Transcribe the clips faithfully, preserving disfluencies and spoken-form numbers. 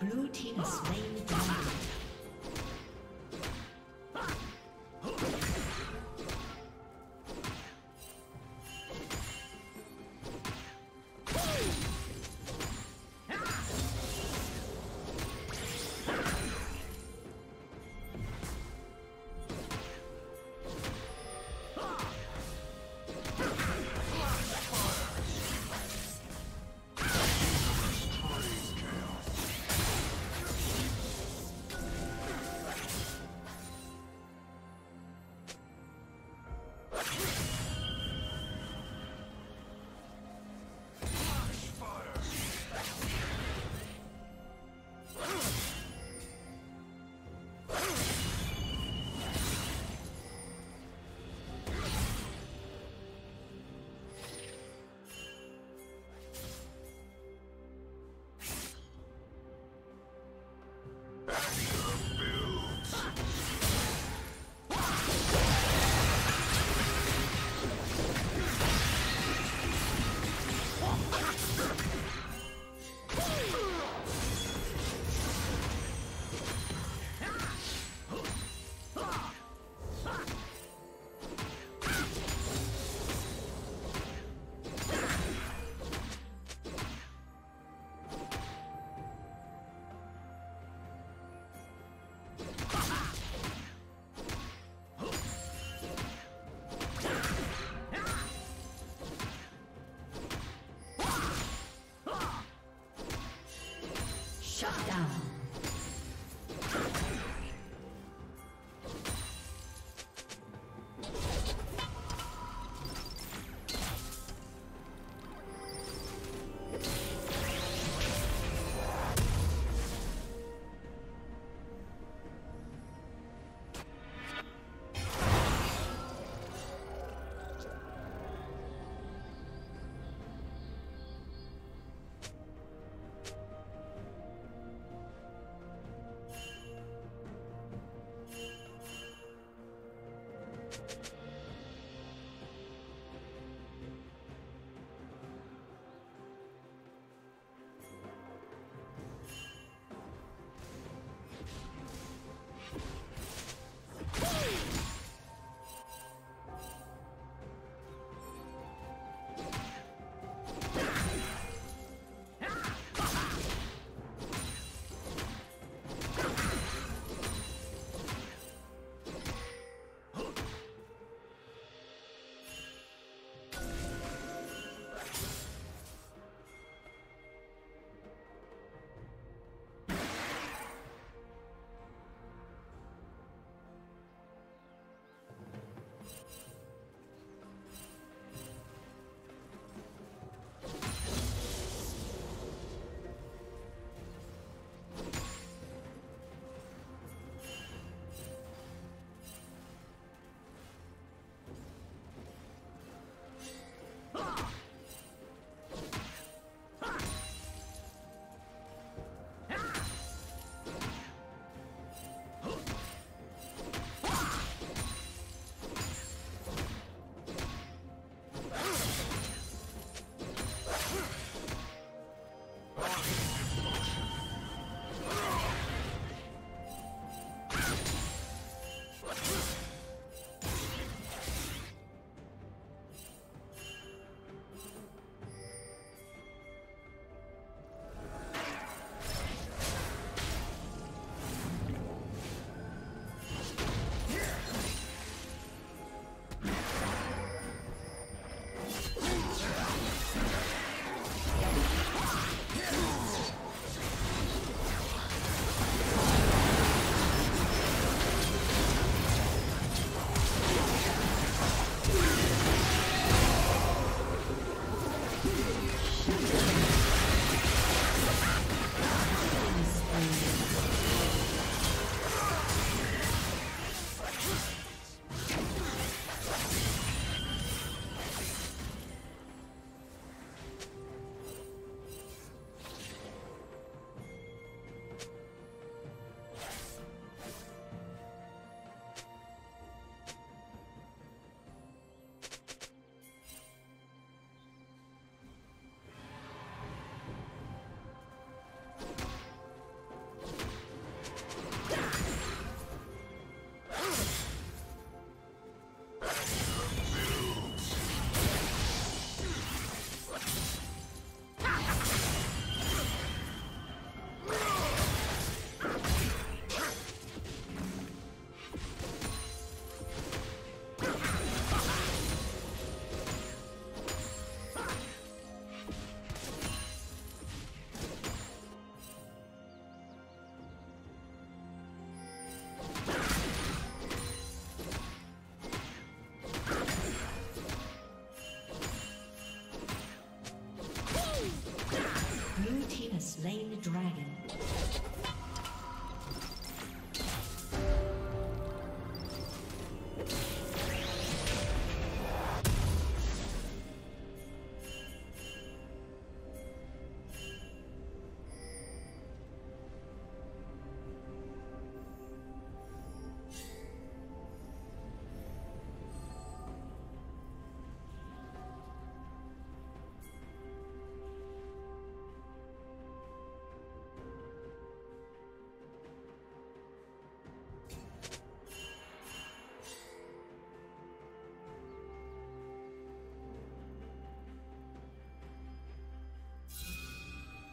Blue team is slain down.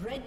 Red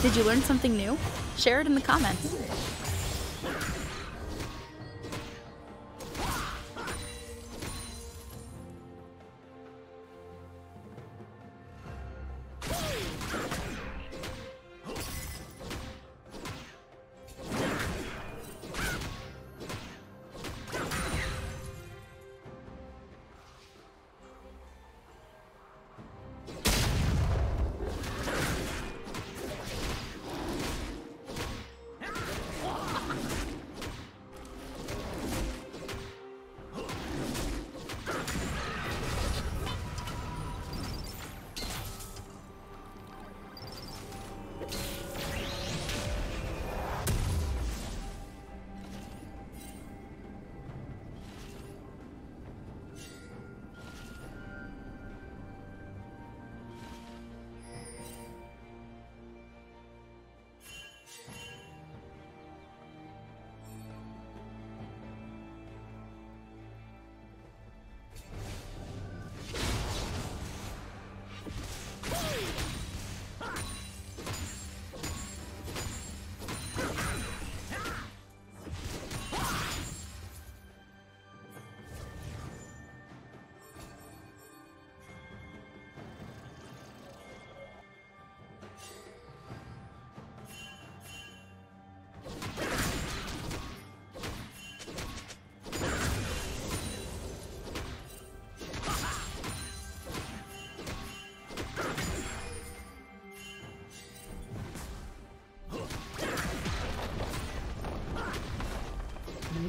Did you learn something new? Share it in the comments. Blue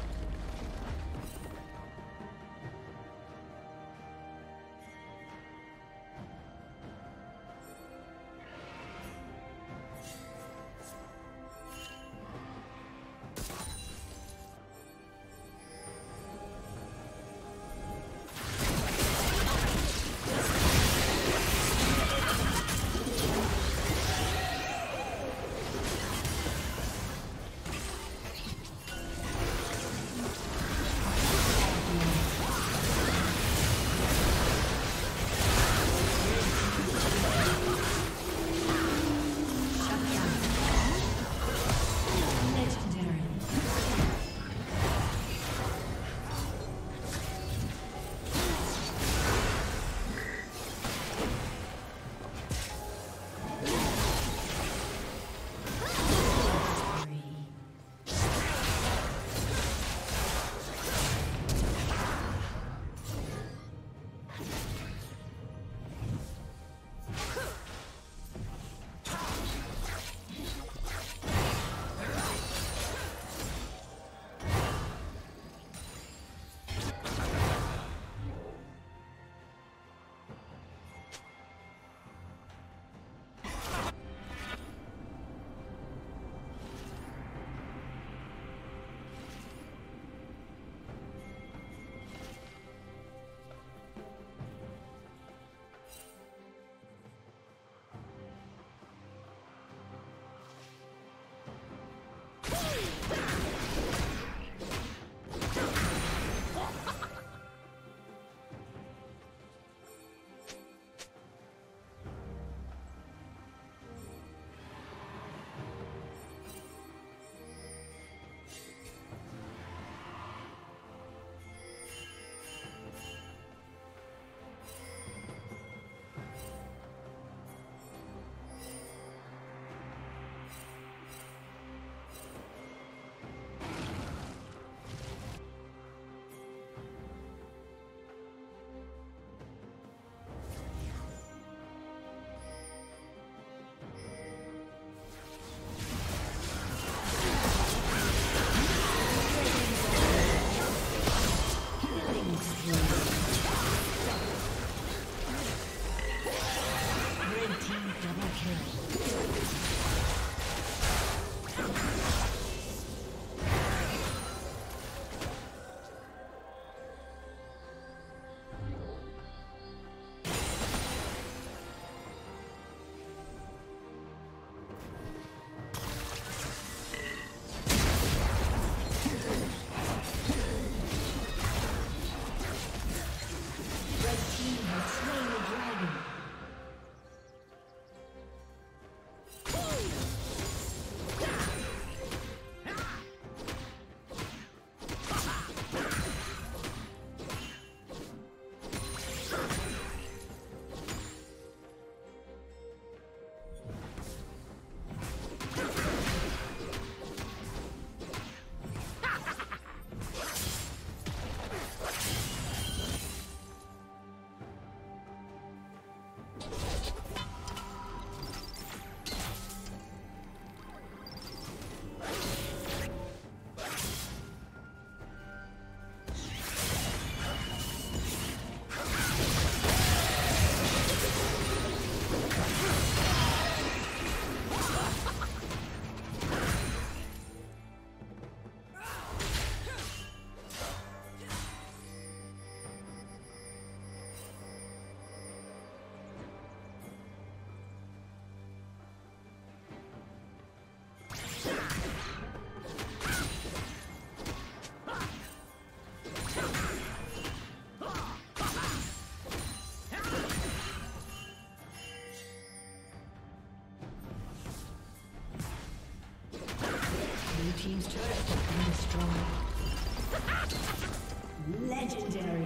Legendary.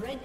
Red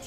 Red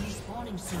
Respawning soon.